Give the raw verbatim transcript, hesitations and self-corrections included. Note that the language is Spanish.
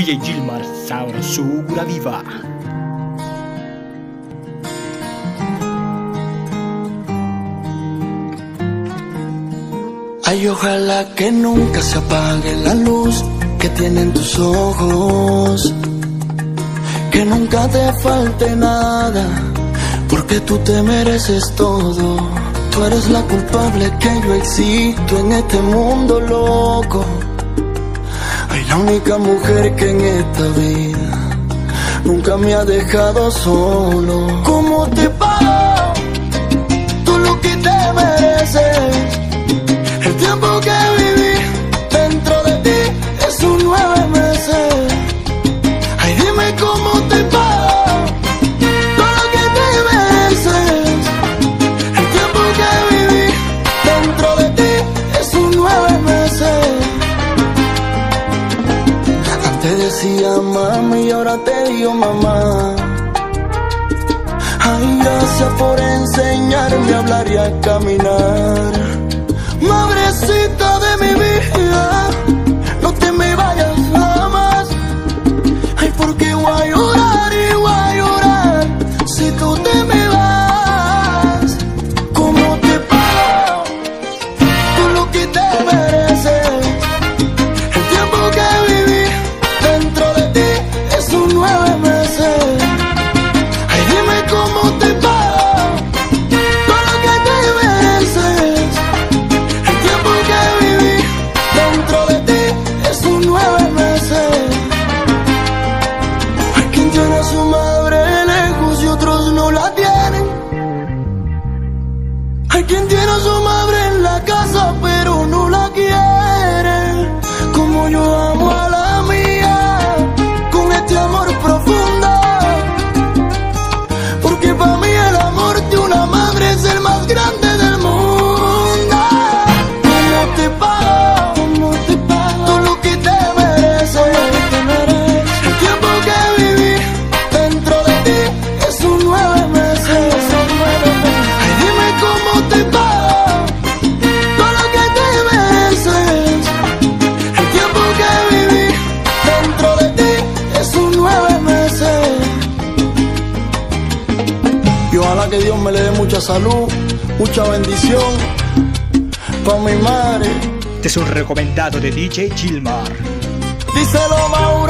D J Yilmar Sabrosura Viva. Ay, ojalá que nunca se apague la luz que tienen tus ojos, que nunca te falte nada, porque tú te mereces todo. Tú eres la culpable que yo existo en este mundo loco. Ay, la única mujer que en esta vida nunca me ha dejado solo. ¿Cómo te pago tú lo que te mereces? El tiempo que viví dentro de ti es un nueve meses. Ay, dime cómo te pago todo lo que te mereces. El tiempo que viví dentro de ti es un nueve meses. Antes decía mami y ahora te digo mamá. Ay, gracias por enseñarme a hablar y a caminar. Madrecita de mi vida, no te me vayas jamás. Ay, porque voy a llorar y voy a llorar si tú te me vas. ¿Cómo te pago tú lo que te mereces? El tiempo que viví dentro de ti es un nueve meses. Ay, dime cómo te pago todo lo que te mereces. Hay quien tiene a su madre en la casa pero no la quiere. Como yo amo a la mía con este amor profundo, porque para mí el amor de una madre es el más grande del mundo. ¿Cómo te pago? ¿Cómo te pago? Todo lo que te mereces. El tiempo que viví dentro de ti es un nueve meses. Te pago todo lo que te mereces. El tiempo que viví dentro de ti es un nueve meses. Y ojalá que Dios me le dé mucha salud, mucha bendición pa' mi madre. Este es un recomendado de D J Yilmar. Díselo, Mauro.